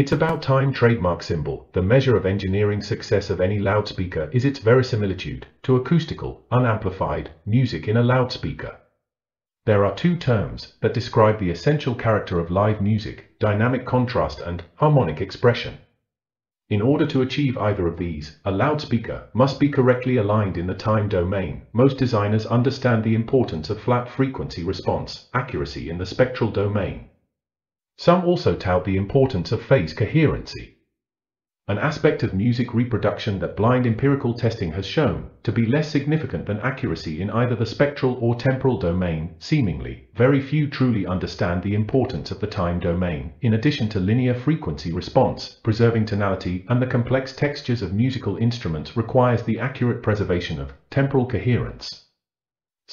It's about time trademark symbol. The measure of engineering success of any loudspeaker is its verisimilitude to acoustical, unamplified music in a loudspeaker. There are two terms that describe the essential character of live music: dynamic contrast and harmonic expression. In order to achieve either of these, a loudspeaker must be correctly aligned in the time domain. Most designers understand the importance of flat frequency response accuracy in the spectral domain. Some also tout the importance of phase coherency, an aspect of music reproduction that blind empirical testing has shown to be less significant than accuracy in either the spectral or temporal domain. Seemingly, very few truly understand the importance of the time domain, in addition to linear frequency response. Preserving tonality and the complex textures of musical instruments requires the accurate preservation of temporal coherence.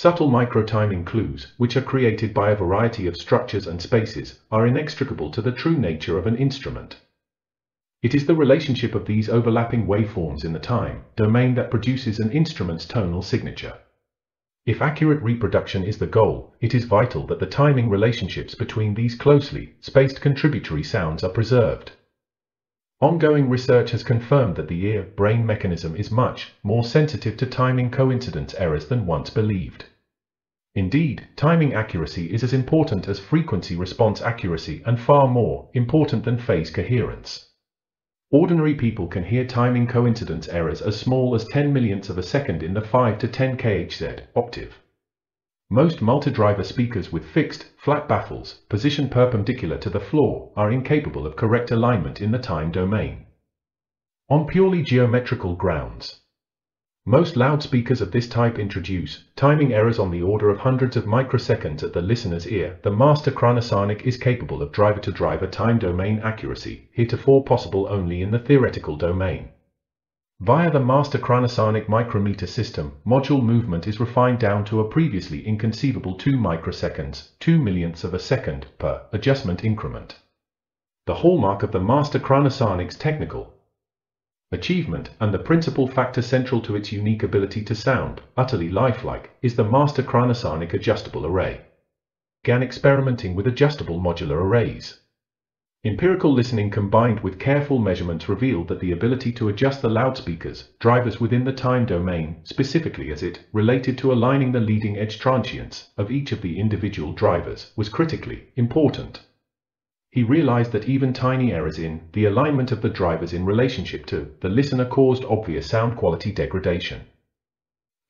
Subtle microtiming clues, which are created by a variety of structures and spaces, are inextricable to the true nature of an instrument. It is the relationship of these overlapping waveforms in the time domain that produces an instrument's tonal signature. If accurate reproduction is the goal, it is vital that the timing relationships between these closely spaced contributory sounds are preserved. Ongoing research has confirmed that the ear-brain mechanism is much more sensitive to timing coincidence errors than once believed. Indeed, timing accuracy is as important as frequency response accuracy and far more important than phase coherence. Ordinary people can hear timing coincidence errors as small as 10 millionths of a second in the 5 to 10 kHz octave. Most multi-driver speakers with fixed, flat baffles, positioned perpendicular to the floor, are incapable of correct alignment in the time domain. On purely geometrical grounds, most loudspeakers of this type introduce timing errors on the order of hundreds of microseconds at the listener's ear. The Master Chronosonic is capable of driver-to-driver time domain accuracy, heretofore possible only in the theoretical domain. Via the Master Chronosonic micrometer system, module movement is refined down to a previously inconceivable 2 microseconds, 2 millionths of a second, per adjustment increment. The hallmark of the Master Chronosonic's technical achievement, and the principal factor central to its unique ability to sound utterly lifelike, is the Master Chronosonic adjustable array. Began experimenting with adjustable modular arrays. Empirical listening combined with careful measurements revealed that the ability to adjust the loudspeaker's drivers within the time domain, specifically as it related to aligning the leading edge transients of each of the individual drivers, was critically important. He realized that even tiny errors in the alignment of the drivers in relationship to the listener caused obvious sound quality degradation.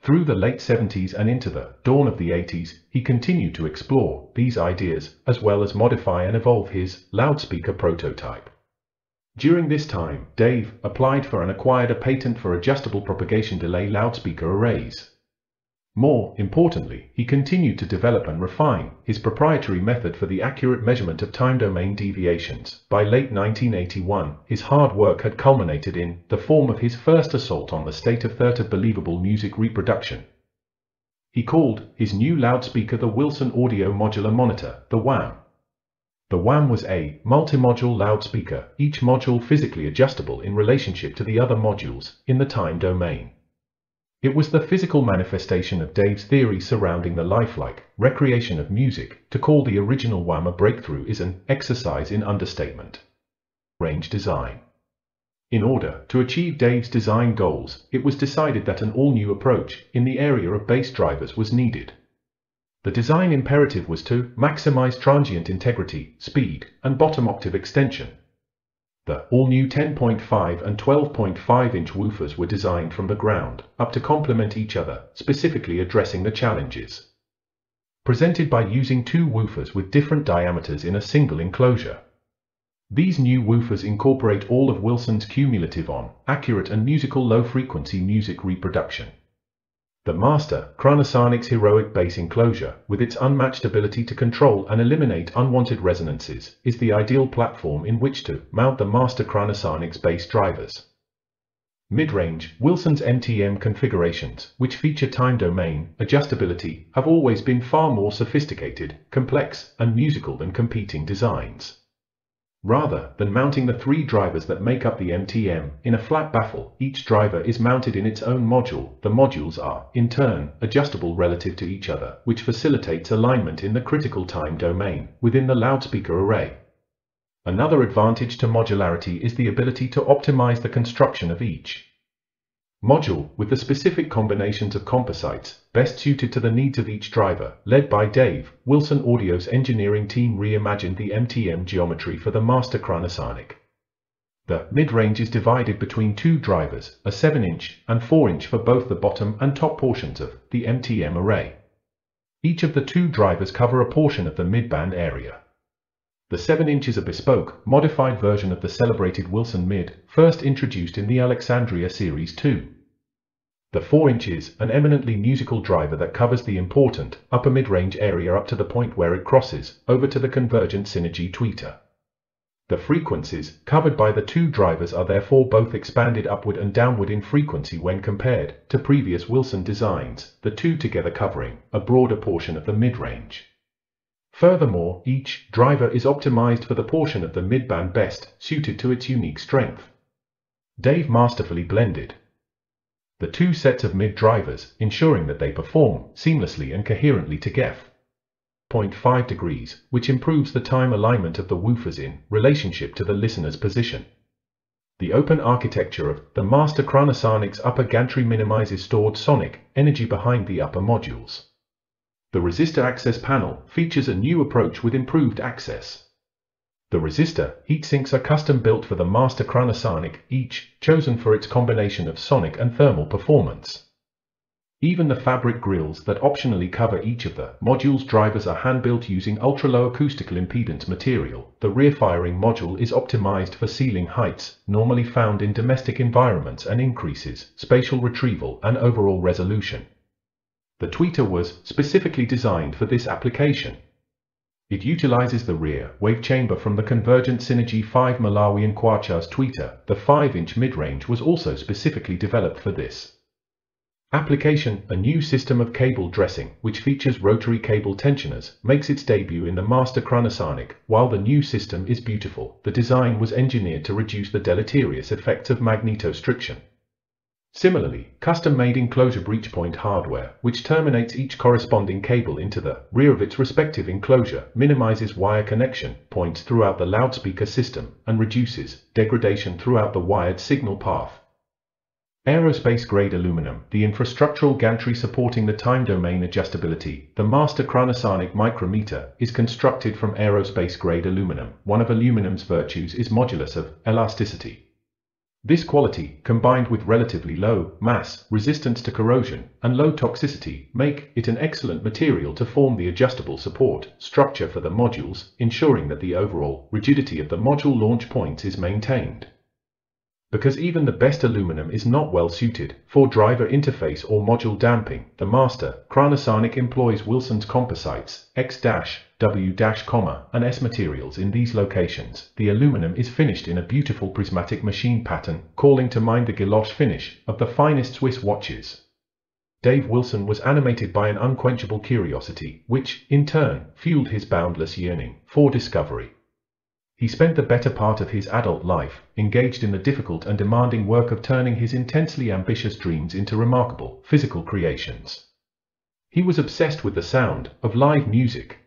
Through the late 70s and into the dawn of the 80s, he continued to explore these ideas, as well as modify and evolve his loudspeaker prototype. During this time, Dave applied for and acquired a patent for adjustable propagation delay loudspeaker arrays. More importantly, he continued to develop and refine his proprietary method for the accurate measurement of time domain deviations. By late 1981, his hard work had culminated in the form of his first assault on the state of third of believable music reproduction. He called his new loudspeaker the Wilson Audio Modular Monitor, the WAMM. The WAMM was a multimodule loudspeaker, each module physically adjustable in relationship to the other modules in the time domain. It was the physical manifestation of Dave's theory surrounding the lifelike recreation of music. To call the original WAMM a breakthrough is an exercise in understatement. Range design. In order to achieve Dave's design goals, it was decided that an all-new approach in the area of bass drivers was needed. The design imperative was to maximize transient integrity, speed, and bottom octave extension. The all-new 10.5 and 12.5-inch woofers were designed from the ground up to complement each other, specifically addressing the challenges presented by using two woofers with different diameters in a single enclosure. These new woofers incorporate all of Wilson's cumulative accurate and musical low-frequency music reproduction. The Master Chronosonic's heroic bass enclosure, with its unmatched ability to control and eliminate unwanted resonances, is the ideal platform in which to mount the Master Chronosonic's bass drivers. Mid-range, Wilson's MTM configurations, which feature time domain adjustability, have always been far more sophisticated, complex, and musical than competing designs. Rather than mounting the three drivers that make up the MTM in a flat baffle, each driver is mounted in its own module. The modules are, in turn, adjustable relative to each other, which facilitates alignment in the critical time domain within the loudspeaker array. Another advantage to modularity is the ability to optimize the construction of each module with the specific combinations of composites best suited to the needs of each driver. Led by Dave, Wilson Audio's engineering team reimagined the MTM geometry for the Master Chronosonic. The mid-range is divided between two drivers, a 7-inch and 4-inch for both the bottom and top portions of the MTM array. Each of the two drivers cover a portion of the midband area. The 7-inch is a bespoke, modified version of the celebrated Wilson mid, first introduced in the Alexandria Series 2. The 4-inch is an eminently musical driver that covers the important upper mid-range area up to the point where it crosses over to the Convergent Synergy tweeter. The frequencies covered by the two drivers are therefore both expanded upward and downward in frequency when compared to previous Wilson designs, the two together covering a broader portion of the mid-range. Furthermore, each driver is optimized for the portion of the midband best suited to its unique strength. Dave masterfully blended the two sets of mid drivers, ensuring that they perform seamlessly and coherently to GEF.5°, which improves the time alignment of the woofers in relationship to the listener's position. The open architecture of the Master Chronosonic's upper gantry minimizes stored sonic energy behind the upper modules. The resistor access panel features a new approach with improved access. The resistor heatsinks are custom-built for the Master Chronosonic, each chosen for its combination of sonic and thermal performance. Even the fabric grills that optionally cover each of the module's drivers are hand-built using ultra-low acoustical impedance material. The rear-firing module is optimized for ceiling heights, normally found in domestic environments, and increases spatial retrieval and overall resolution. The tweeter was specifically designed for this application. It utilizes the rear wave chamber from the Convergent Synergy 5 Malawian Kwachas tweeter. The 5-inch mid-range was also specifically developed for this application. A new system of cable dressing, which features rotary cable tensioners, makes its debut in the Master Chronosonic. While the new system is beautiful, the design was engineered to reduce the deleterious effects of magnetostriction. Similarly, custom-made enclosure breach point hardware, which terminates each corresponding cable into the rear of its respective enclosure, minimizes wire connection points throughout the loudspeaker system and reduces degradation throughout the wired signal path. Aerospace-grade aluminum, the infrastructural gantry supporting the time domain adjustability. The Master Chronosonic micrometer is constructed from aerospace-grade aluminum. One of aluminum's virtues is modulus of elasticity. This quality, combined with relatively low mass, resistance to corrosion, and low toxicity, make it an excellent material to form the adjustable support structure for the modules, ensuring that the overall rigidity of the module launch points is maintained. Because even the best aluminum is not well suited for driver interface or module damping, the Master Chronosonic employs Wilson's composites X-W-, and S materials in these locations. The aluminum is finished in a beautiful prismatic machine pattern, calling to mind the guilloche finish of the finest Swiss watches. Dave Wilson was animated by an unquenchable curiosity, which, in turn, fueled his boundless yearning for discovery. He spent the better part of his adult life engaged in the difficult and demanding work of turning his intensely ambitious dreams into remarkable physical creations. He was obsessed with the sound of live music.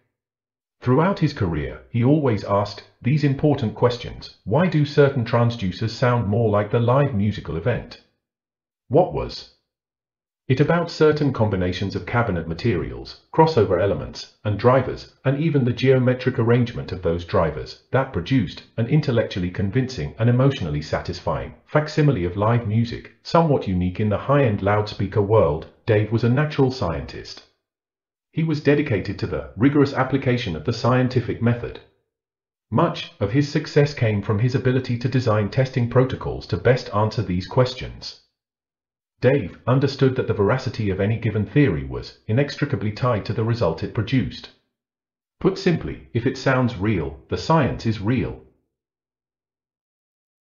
Throughout his career, he always asked these important questions: why do certain transducers sound more like the live musical event? What was it about certain combinations of cabinet materials, crossover elements, and drivers, and even the geometric arrangement of those drivers, that produced an intellectually convincing and emotionally satisfying facsimile of live music, somewhat unique in the high-end loudspeaker world? Dave was a natural scientist. He was dedicated to the rigorous application of the scientific method. Much of his success came from his ability to design testing protocols to best answer these questions. Dave understood that the veracity of any given theory was inextricably tied to the result it produced. Put simply, if it sounds real, the science is real.